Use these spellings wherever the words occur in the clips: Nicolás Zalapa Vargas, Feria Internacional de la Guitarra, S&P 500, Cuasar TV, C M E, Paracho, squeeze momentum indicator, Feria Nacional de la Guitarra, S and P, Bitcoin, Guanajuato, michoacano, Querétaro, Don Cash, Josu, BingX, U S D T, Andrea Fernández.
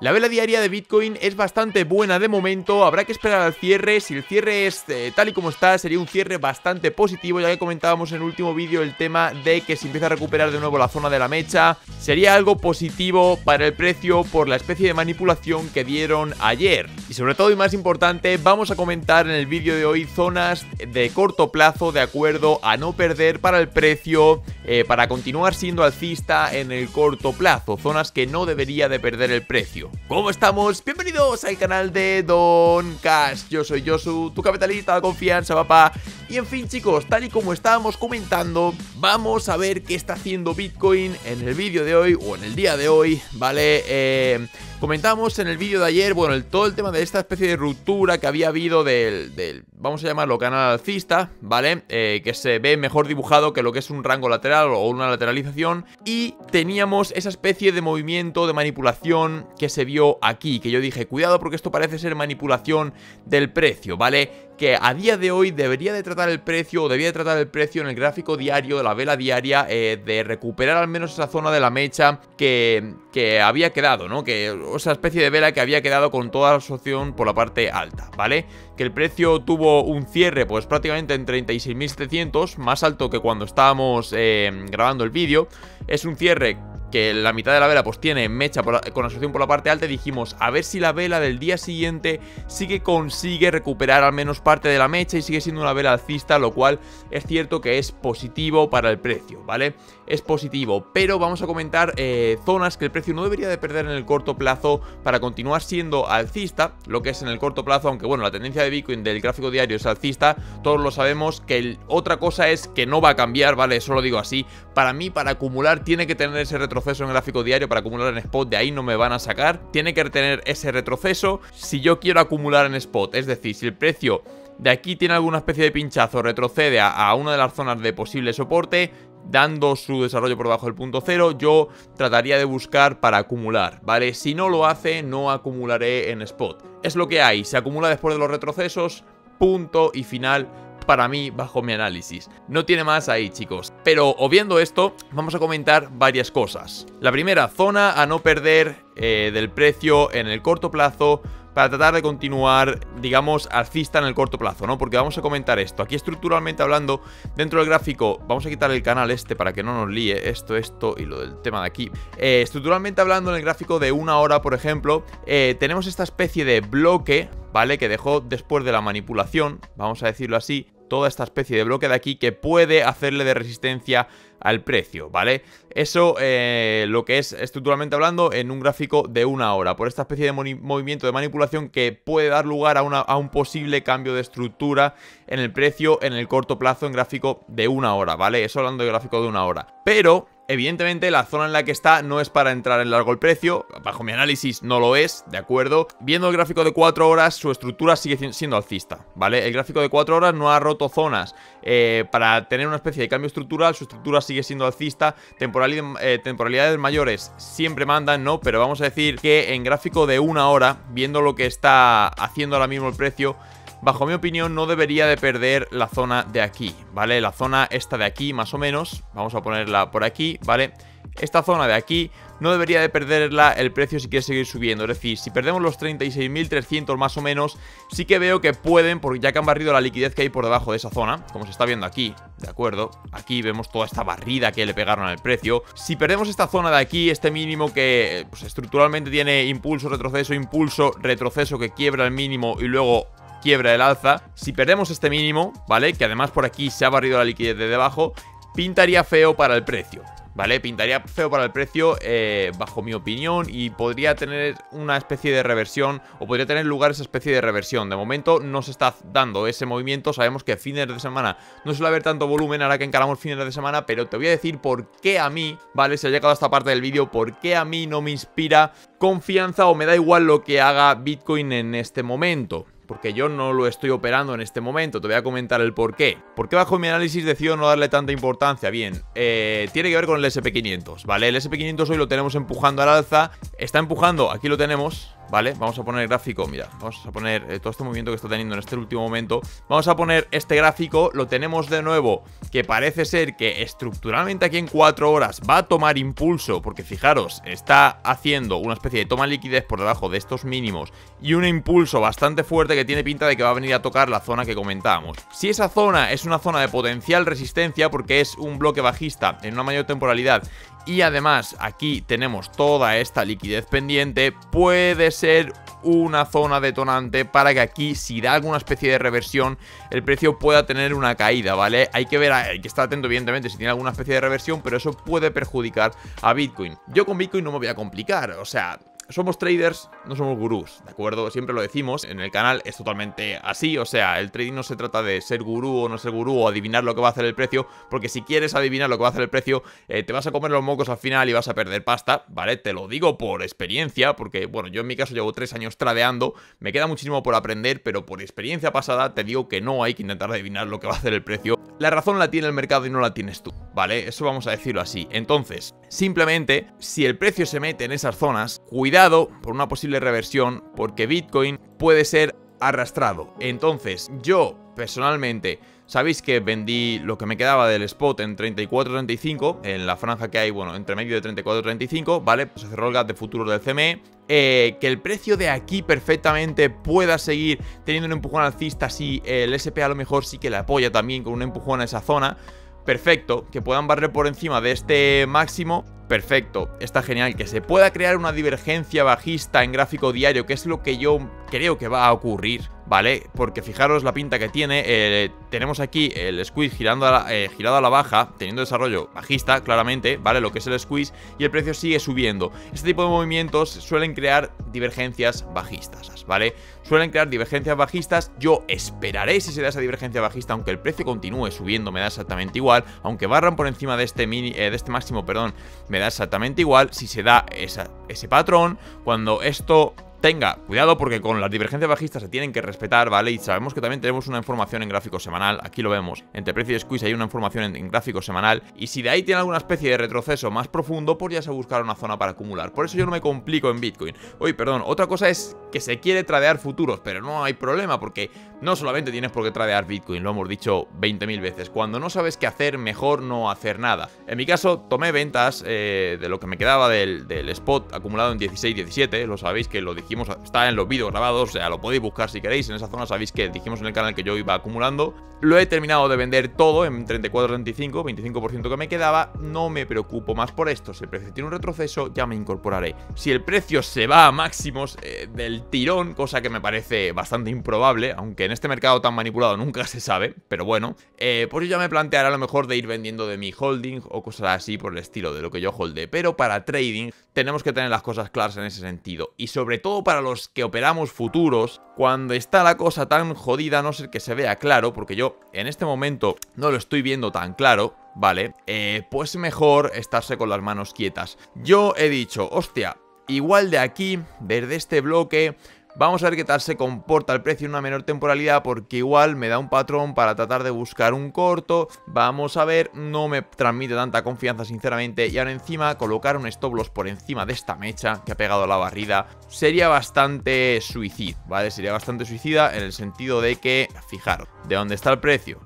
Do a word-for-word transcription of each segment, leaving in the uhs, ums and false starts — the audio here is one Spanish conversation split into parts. La vela diaria de Bitcoin es bastante buena de momento, habrá que esperar al cierre. Si el cierre es eh, tal y como está, sería un cierre bastante positivo, ya que comentábamos en el último vídeo el tema de que se empieza a recuperar de nuevo la zona de la mecha. Sería algo positivo para el precio por la especie de manipulación que dieron ayer. Y sobre todo y más importante, vamos a comentar en el vídeo de hoy zonas de corto plazo de acuerdo a no perder para el precio, eh, para continuar siendo alcista en el corto plazo, zonas que no debería de perder el precio. ¿Cómo estamos? Bienvenidos al canal de Don Cash. Yo soy Josu, tu capitalista de confianza, papá. Y en fin, chicos, tal y como estábamos comentando, vamos a ver qué está haciendo Bitcoin en el vídeo de hoy o en el día de hoy, ¿vale? Eh... Comentamos en el vídeo de ayer, bueno, el, todo el tema de esta especie de ruptura que había habido del, del vamos a llamarlo canal alcista, ¿vale? Eh, que se ve mejor dibujado que lo que es un rango lateral o una lateralización. Y teníamos esa especie de movimiento, de manipulación que se vio aquí, que yo dije, cuidado porque esto parece ser manipulación del precio, ¿vale? Que a día de hoy debería de tratar el precio, o debía de tratar el precio en el gráfico diario, de la vela diaria, eh, de recuperar al menos esa zona de la mecha que, que había quedado, ¿no? Que esa especie de vela que había quedado con toda la absorción por la parte alta, ¿vale? Que el precio tuvo un cierre pues prácticamente en treinta y seis mil setecientos, más alto que cuando estábamos eh, grabando el vídeo. Es un cierre que la mitad de la vela pues tiene mecha por la, con asociación por la parte alta. Dijimos, a ver si la vela del día siguiente sí que consigue recuperar al menos parte de la mecha y sigue siendo una vela alcista, lo cual es cierto que es positivo para el precio, ¿vale? Es positivo, pero vamos a comentar eh, zonas que el precio no debería de perder en el corto plazo para continuar siendo alcista, lo que es en el corto plazo, aunque bueno, la tendencia de Bitcoin del gráfico diario es alcista, todos lo sabemos, que el, otra cosa es que no va a cambiar, ¿vale? Eso lo digo así, para mí, para acumular tiene que tener ese retroceso en gráfico diario, para acumular en spot, de ahí no me van a sacar, tiene que tener ese retroceso si yo quiero acumular en spot. Es decir, si el precio de aquí tiene alguna especie de pinchazo, retrocede a, a una de las zonas de posible soporte, dando su desarrollo por debajo del punto cero, yo trataría de buscar para acumular, ¿vale? Si no lo hace, no acumularé en spot. Es lo que hay, se acumula después de los retrocesos, punto y final. Para mí, bajo mi análisis, no tiene más ahí, chicos. Pero obviando esto, vamos a comentar varias cosas. La primera, zona a no perder eh, del precio en el corto plazo para tratar de continuar, digamos, alcista en el corto plazo, ¿no? Porque vamos a comentar esto. Aquí estructuralmente hablando, dentro del gráfico, vamos a quitar el canal este para que no nos líe esto, esto y lo del tema de aquí. Eh, estructuralmente hablando, en el gráfico de una hora, por ejemplo, eh, tenemos esta especie de bloque, ¿vale? Que dejó después de la manipulación, vamos a decirlo así, toda esta especie de bloque de aquí que puede hacerle de resistencia al precio, ¿vale? Eso eh, lo que es estructuralmente hablando en un gráfico de una hora, por esta especie de movimiento de manipulación que puede dar lugar a, una, a un posible cambio de estructura en el precio en el corto plazo en gráfico de una hora, ¿vale? Eso hablando de gráfico de una hora. Pero evidentemente la zona en la que está no es para entrar en largo el precio, bajo mi análisis no lo es, ¿de acuerdo? Viendo el gráfico de cuatro horas, su estructura sigue siendo alcista, ¿vale? El gráfico de cuatro horas no ha roto zonas eh, para tener una especie de cambio estructural, su estructura sigue siendo alcista, temporalidad, eh, temporalidades mayores siempre mandan, ¿no? Pero vamos a decir que en gráfico de una hora, viendo lo que está haciendo ahora mismo el precio, bajo mi opinión no debería de perder la zona de aquí, ¿vale? La zona esta de aquí más o menos, vamos a ponerla por aquí, ¿vale? Esta zona de aquí no debería de perderla el precio si quiere seguir subiendo. Es decir, si perdemos los treinta y seis mil trescientos más o menos, sí que veo que pueden, porque ya que han barrido la liquidez que hay por debajo de esa zona, como se está viendo aquí, ¿de acuerdo? Aquí vemos toda esta barrida que le pegaron al precio. Si perdemos esta zona de aquí, este mínimo que pues, estructuralmente tiene impulso, retroceso, impulso, retroceso que quiebra el mínimo y luego quiebra el alza, si perdemos este mínimo, ¿vale? Que además por aquí se ha barrido la liquidez de debajo, pintaría feo para el precio, ¿vale? Pintaría feo para el precio, eh, bajo mi opinión, y podría tener una especie de reversión, o podría tener lugar esa especie de reversión. De momento no se está dando ese movimiento, sabemos que fines de semana no suele haber tanto volumen ahora que encaramos fines de semana, pero te voy a decir por qué a mí, ¿vale? Si ha llegado a esta parte del vídeo, por qué a mí no me inspira confianza o me da igual lo que haga Bitcoin en este momento. Porque yo no lo estoy operando en este momento, te voy a comentar el por qué. ¿Por qué bajo mi análisis decido no darle tanta importancia? Bien, eh, tiene que ver con el ese and pe quinientos, ¿vale? El ese and pe quinientos hoy lo tenemos empujando al alza, está empujando, aquí lo tenemos, ¿vale? Vamos a poner el gráfico, mira, vamos a poner eh, todo este movimiento que está teniendo en este último momento. Vamos a poner este gráfico, lo tenemos de nuevo, que parece ser que estructuralmente aquí en cuatro horas va a tomar impulso, porque fijaros, está haciendo una especie de toma de liquidez por debajo de estos mínimos y un impulso bastante fuerte que tiene pinta de que va a venir a tocar la zona que comentábamos. Si esa zona es una zona de potencial resistencia, porque es un bloque bajista en una mayor temporalidad, y además aquí tenemos toda esta liquidez pendiente, puede ser una zona detonante para que aquí, si da alguna especie de reversión, el precio pueda tener una caída, ¿vale? Hay que ver, hay que estar atento evidentemente si tiene alguna especie de reversión, pero eso puede perjudicar a Bitcoin. Yo con Bitcoin no me voy a complicar, o sea... Somos traders, no somos gurús, ¿de acuerdo? Siempre lo decimos, en el canal es totalmente así, o sea, el trading no se trata de ser gurú o no ser gurú o adivinar lo que va a hacer el precio, porque si quieres adivinar lo que va a hacer el precio, eh, te vas a comer los mocos al final y vas a perder pasta, ¿vale? Te lo digo por experiencia, porque, bueno, yo en mi caso llevo tres años tradeando, me queda muchísimo por aprender, pero por experiencia pasada te digo que no hay que intentar adivinar lo que va a hacer el precio. La razón la tiene el mercado y no la tienes tú, ¿vale? Eso vamos a decirlo así. Entonces, simplemente, si el precio se mete en esas zonas, cuidado por una posible reversión, porque Bitcoin puede ser arrastrado. Entonces, yo personalmente, sabéis que vendí lo que me quedaba del spot en treinta y cuatro treinta y cinco, en la franja que hay, bueno, entre medio de treinta y cuatro treinta y cinco, ¿vale? Pues se cerró el gap de futuros del C M E. Eh, que el precio de aquí perfectamente pueda seguir teniendo un empujón alcista, si el S and P a lo mejor sí que le apoya también con un empujón a esa zona. Perfecto, que puedan barrer por encima de este máximo, perfecto, está genial. Que se pueda crear una divergencia bajista en gráfico diario, que es lo que yo creo que va a ocurrir, ¿vale? Porque fijaros la pinta que tiene, eh, tenemos aquí el squeeze girando a la, eh, girado a la baja, teniendo desarrollo bajista claramente, ¿vale? Lo que es el squeeze, y el precio sigue subiendo. Este tipo de movimientos suelen crear divergencias bajistas, ¿vale? Suelen crear divergencias bajistas. Yo esperaré si se da esa divergencia bajista, aunque el precio continúe subiendo, me da exactamente igual. Aunque barran por encima de este mini, eh, de este máximo, perdón, me da exactamente igual. Si se da esa, ese patrón, cuando esto tenga cuidado, porque con las divergencias bajistas se tienen que respetar, ¿vale? Y sabemos que también tenemos una información en gráfico semanal, aquí lo vemos, entre precio y squeeze hay una información en, en gráfico semanal, y si de ahí tiene alguna especie de retroceso más profundo, pues ya se buscará una zona para acumular. Por eso yo no me complico en Bitcoin. Oye, perdón, otra cosa es que se quiere tradear futuros, pero no hay problema, porque no solamente tienes por qué tradear Bitcoin, lo hemos dicho veinte mil veces. Cuando no sabes qué hacer, mejor no hacer nada. En mi caso, tomé ventas eh, de lo que me quedaba del, del spot acumulado en dieciséis diecisiete, lo sabéis que lo dije. Está en los vídeos grabados, o sea, lo podéis buscar si queréis. En esa zona sabéis que dijimos en el canal que yo iba acumulando. Lo he terminado de vender todo en treinta y cuatro treinta y cinco, veinticinco por ciento que me quedaba. No me preocupo más por esto. Si el precio tiene un retroceso, ya me incorporaré. Si el precio se va a máximos eh, del tirón, cosa que me parece bastante improbable, aunque en este mercado tan manipulado nunca se sabe, pero bueno, eh, pues yo ya me plantearé a lo mejor de ir vendiendo de mi holding o cosas así por el estilo de lo que yo holdé. Pero para trading tenemos que tener las cosas claras en ese sentido, y sobre todo para los que operamos futuros, cuando está la cosa tan jodida, a no ser que se vea claro, porque yo en este momento no lo estoy viendo tan claro, ¿vale? Eh, pues mejor estarse con las manos quietas. Yo he dicho, hostia, igual de aquí, desde este bloque, vamos a ver qué tal se comporta el precio en una menor temporalidad, porque igual me da un patrón para tratar de buscar un corto. Vamos a ver, no me transmite tanta confianza sinceramente, y ahora encima colocar un stop loss por encima de esta mecha que ha pegado la barrida sería bastante suicida, ¿vale? Sería bastante suicida en el sentido de que, fijaros, de dónde está el precio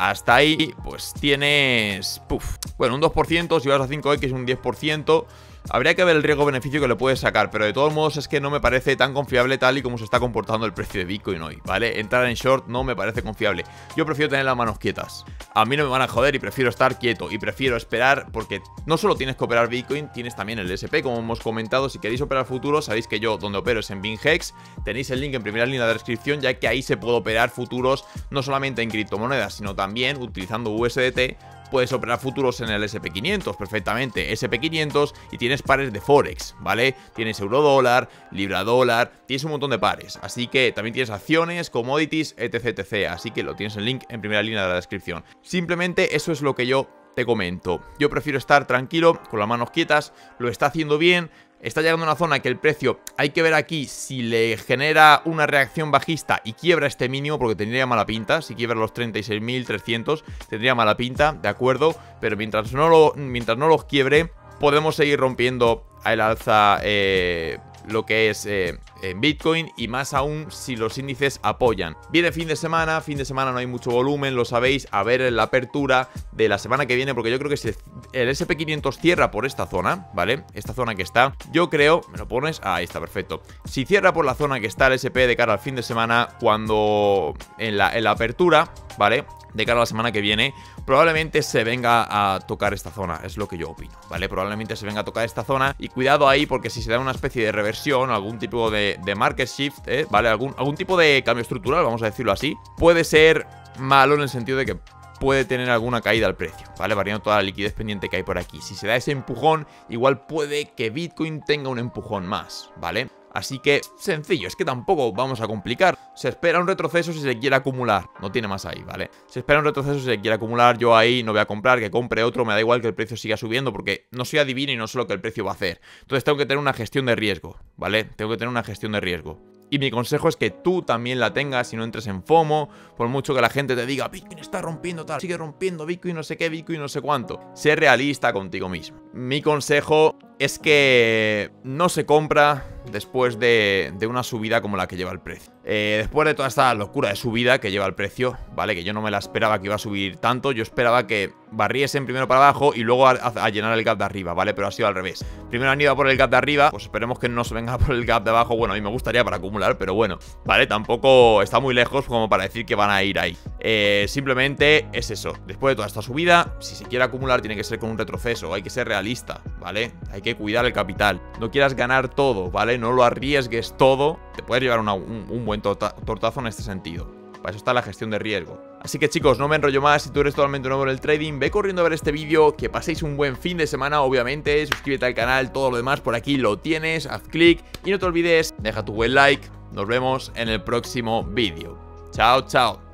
hasta ahí, pues tienes, puff, bueno, un dos por ciento, si vas a cinco equis un diez por ciento. Habría que ver el riesgo-beneficio que le puedes sacar, pero de todos modos es que no me parece tan confiable tal y como se está comportando el precio de Bitcoin hoy, ¿vale? Entrar en short no me parece confiable. Yo prefiero tener las manos quietas. A mí no me van a joder y prefiero estar quieto y prefiero esperar, porque no solo tienes que operar Bitcoin, tienes también el S and P, como hemos comentado. Si queréis operar futuros, sabéis que yo donde opero es en BingX. Tenéis el link en primera línea de la descripción, ya que ahí se puede operar futuros no solamente en criptomonedas, sino también utilizando U S D T. Puedes operar futuros en el S and P quinientos perfectamente, S and P quinientos, y tienes pares de Forex, ¿vale? Tienes eurodólar, libra-dólar, tienes un montón de pares, así que también tienes acciones, commodities, etc, etcétera. Así que lo tienes el link en primera línea de la descripción. Simplemente eso es lo que yo te comento. Yo prefiero estar tranquilo, con las manos quietas, lo está haciendo bien. Está llegando a una zona que el precio, hay que ver aquí si le genera una reacción bajista y quiebra este mínimo, porque tendría mala pinta. Si quiebra los treinta y seis mil trescientos, tendría mala pinta, ¿de acuerdo? Pero mientras no, lo, mientras no los quiebre, podemos seguir rompiendo al alza eh, lo que es eh, en Bitcoin, y más aún si los índices apoyan. Viene fin de semana, fin de semana no hay mucho volumen, lo sabéis, a ver la apertura de la semana que viene, porque yo creo que si el ese and pe quinientos cierra por esta zona, ¿vale? Esta zona que está, yo creo, me lo pones, ah, ahí está, perfecto. Si cierra por la zona que está el ese and pe de cara al fin de semana, cuando en la, en la apertura, ¿vale? De cara a la semana que viene, probablemente se venga a tocar esta zona, es lo que yo opino, ¿vale? Probablemente se venga a tocar esta zona y cuidado ahí, porque si se da una especie de reversión, algún tipo de, de market shift, ¿eh? ¿Vale? Algún, algún tipo de cambio estructural, vamos a decirlo así, puede ser malo en el sentido de que puede tener alguna caída al precio, ¿vale? Variando toda la liquidez pendiente que hay por aquí. Si se da ese empujón, igual puede que Bitcoin tenga un empujón más, ¿vale? Así que sencillo, es que tampoco vamos a complicar. Se espera un retroceso si se quiere acumular. No tiene más ahí, ¿vale? Se espera un retroceso si se quiere acumular. Yo ahí no voy a comprar, que compre otro. Me da igual que el precio siga subiendo, porque no soy adivino y no sé lo que el precio va a hacer. Entonces tengo que tener una gestión de riesgo, ¿vale? Tengo que tener una gestión de riesgo. Y mi consejo es que tú también la tengas y no entres en FOMO, por mucho que la gente te diga Bitcoin está rompiendo tal, sigue rompiendo Bitcoin, no sé qué, Bitcoin no sé cuánto. Sé realista contigo mismo. Mi consejo es que no se compra después de, de una subida como la que lleva el precio. Eh, después de toda esta locura de subida que lleva el precio, ¿vale? Que yo no me la esperaba que iba a subir tanto. Yo esperaba que barriesen primero para abajo y luego a, a, a llenar el gap de arriba, ¿vale? Pero ha sido al revés. Primero han ido a por el gap de arriba, pues esperemos que no se venga por el gap de abajo. Bueno, a mí me gustaría para acumular, pero bueno, ¿vale? Tampoco está muy lejos como para decir que van a ir ahí. Eh, simplemente es eso. Después de toda esta subida, si se quiere acumular tiene que ser con un retroceso. Hay que ser realista, ¿vale? Hay que cuidar el capital. No quieras ganar todo, ¿vale? No lo arriesgues todo. Te puedes llevar una, un, un buen tortazo en este sentido. Para eso está la gestión de riesgo. Así que chicos, no me enrollo más. Si tú eres totalmente nuevo en el trading, ve corriendo a ver este vídeo. Que paséis un buen fin de semana, obviamente. Suscríbete al canal, todo lo demás por aquí lo tienes. Haz clic y no te olvides, deja tu buen like. Nos vemos en el próximo vídeo. Chao, chao.